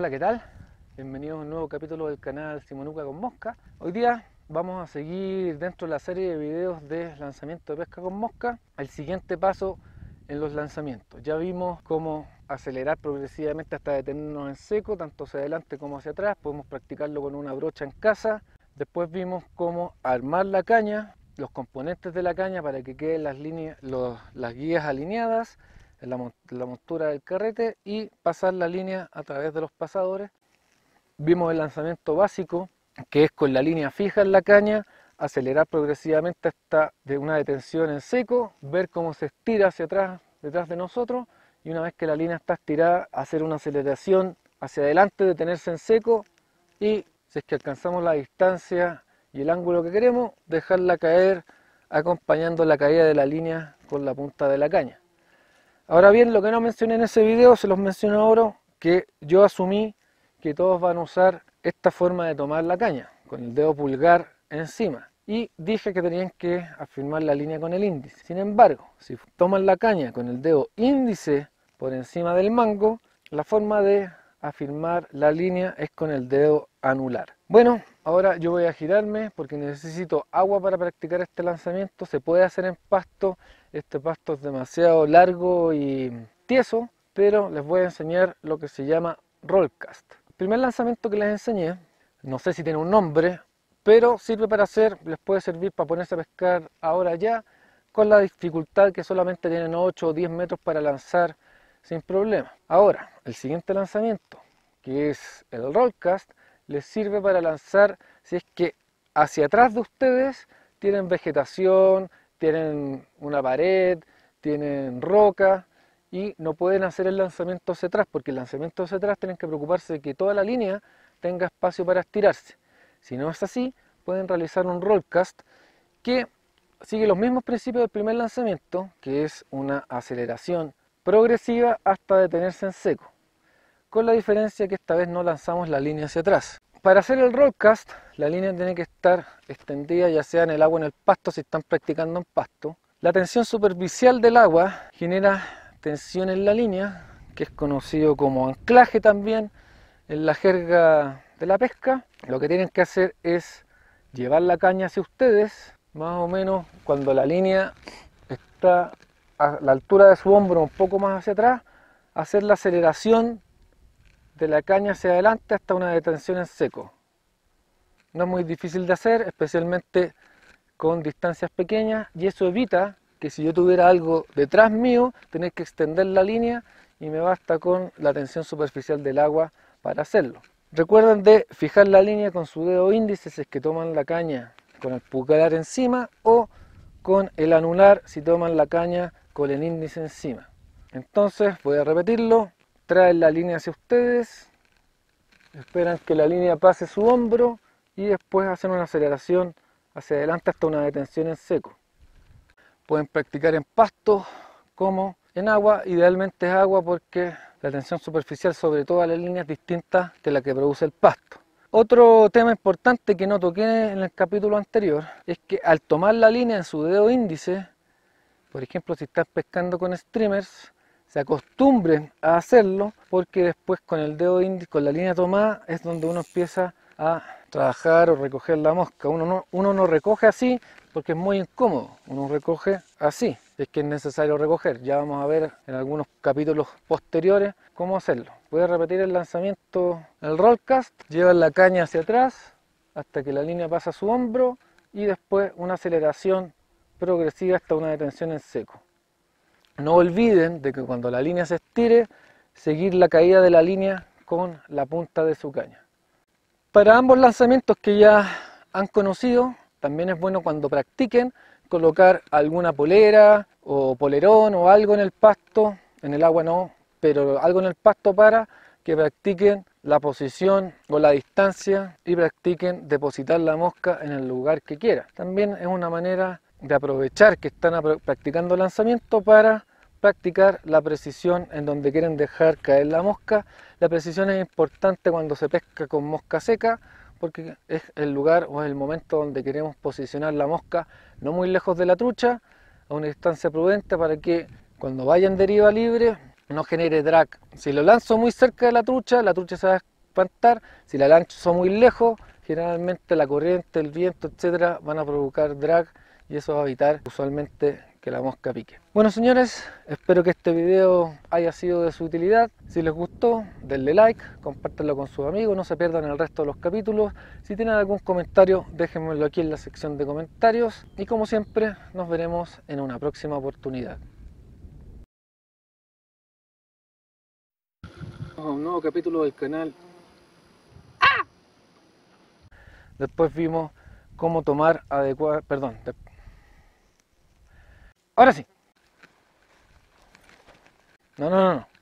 Hola, ¿qué tal? Bienvenidos a un nuevo capítulo del canal Simonuca con Mosca. Hoy día vamos a seguir dentro de la serie de videos de lanzamiento de pesca con mosca. El siguiente paso en los lanzamientos. Ya vimos cómo acelerar progresivamente hasta detenernos en seco, tanto hacia adelante como hacia atrás. Podemos practicarlo con una brocha en casa. Después vimos cómo armar la caña, los componentes de la caña para que queden las líneas, las guías alineadas. La montura del carrete y pasar la línea a través de los pasadores. Vimos el lanzamiento básico, que es con la línea fija en la caña, acelerar progresivamente hasta de una detención en seco, ver cómo se estira hacia atrás detrás de nosotros y una vez que la línea está estirada, hacer una aceleración hacia adelante, detenerse en seco y si es que alcanzamos la distancia y el ángulo que queremos, dejarla caer acompañando la caída de la línea con la punta de la caña. Ahora bien, lo que no mencioné en ese video, se los menciono ahora, que yo asumí que todos van a usar esta forma de tomar la caña, con el dedo pulgar encima. Y dije que tenían que afirmar la línea con el índice. Sin embargo, si toman la caña con el dedo índice por encima del mango, la forma de afirmar la línea es con el dedo anular. Bueno, ahora yo voy a girarme porque necesito agua para practicar este lanzamiento. Se puede hacer en pasto. Este pasto es demasiado largo y tieso, pero les voy a enseñar lo que se llama roll cast. El primer lanzamiento que les enseñé, no sé si tiene un nombre, pero sirve para hacer, les puede servir para ponerse a pescar ahora ya, con la dificultad que solamente tienen 8 o 10 metros para lanzar sin problema. Ahora, el siguiente lanzamiento, que es el roll cast, les sirve para lanzar si es que hacia atrás de ustedes tienen vegetación, tienen una pared, tienen roca y no pueden hacer el lanzamiento hacia atrás porque el lanzamiento hacia atrás tienen que preocuparse de que toda la línea tenga espacio para estirarse. Si no es así, pueden realizar un roll cast que sigue los mismos principios del primer lanzamiento, que es una aceleración progresiva hasta detenerse en seco, con la diferencia que esta vez no lanzamos la línea hacia atrás. Para hacer el roll cast, la línea tiene que estar extendida ya sea en el agua o en el pasto, si están practicando en pasto. La tensión superficial del agua genera tensión en la línea, que es conocido como anclaje también en la jerga de la pesca. Lo que tienen que hacer es llevar la caña hacia ustedes, más o menos cuando la línea está a la altura de su hombro, un poco más hacia atrás, hacer la aceleración de la caña hacia adelante hasta una detención en seco. No es muy difícil de hacer, especialmente con distancias pequeñas, y eso evita que si yo tuviera algo detrás mío, tener que extender la línea y me basta con la tensión superficial del agua para hacerlo. Recuerden de fijar la línea con su dedo índice si es que toman la caña con el pulgar encima o con el anular si toman la caña con el índice encima. Entonces voy a repetirlo. Traen la línea hacia ustedes, esperan que la línea pase su hombro y después hacen una aceleración hacia adelante hasta una detención en seco. Pueden practicar en pasto como en agua, idealmente es agua porque la tensión superficial sobre todas las líneas es distinta que la que produce el pasto. Otro tema importante que no toqué en el capítulo anterior es que al tomar la línea en su dedo índice, por ejemplo si estás pescando con streamers, se acostumbren a hacerlo porque después con el dedo índice, con la línea tomada, es donde uno empieza a trabajar o recoger la mosca. Uno no recoge así porque es muy incómodo, uno recoge así, es que es necesario recoger. Ya vamos a ver en algunos capítulos posteriores cómo hacerlo. Voy a repetir el lanzamiento, el roll cast, llevan la caña hacia atrás hasta que la línea pasa a su hombro y después una aceleración progresiva hasta una detención en seco. No olviden de que cuando la línea se estire, seguir la caída de la línea con la punta de su caña. Para ambos lanzamientos que ya han conocido, también es bueno cuando practiquen colocar alguna polera o polerón o algo en el pasto, en el agua no, pero algo en el pasto para que practiquen la posición o la distancia y practiquen depositar la mosca en el lugar que quieran. También es una manera de aprovechar que están practicando lanzamiento para practicar la precisión en donde quieren dejar caer la mosca. La precisión es importante cuando se pesca con mosca seca porque es el lugar o es el momento donde queremos posicionar la mosca no muy lejos de la trucha, a una distancia prudente para que cuando vaya en deriva libre no genere drag. Si lo lanzo muy cerca de la trucha se va a espantar. Si la lanzo muy lejos, generalmente la corriente, el viento, etcétera, van a provocar drag y eso va a evitar usualmente que la mosca pique. Bueno señores, espero que este video haya sido de su utilidad. Si les gustó, denle like, compártanlo con sus amigos, no se pierdan el resto de los capítulos. Si tienen algún comentario, déjenmelo aquí en la sección de comentarios. Y como siempre, nos veremos en una próxima oportunidad. Un nuevo capítulo del canal. ¡Ah! Después vimos cómo tomar adecuada... Perdón. Ahora sí. No.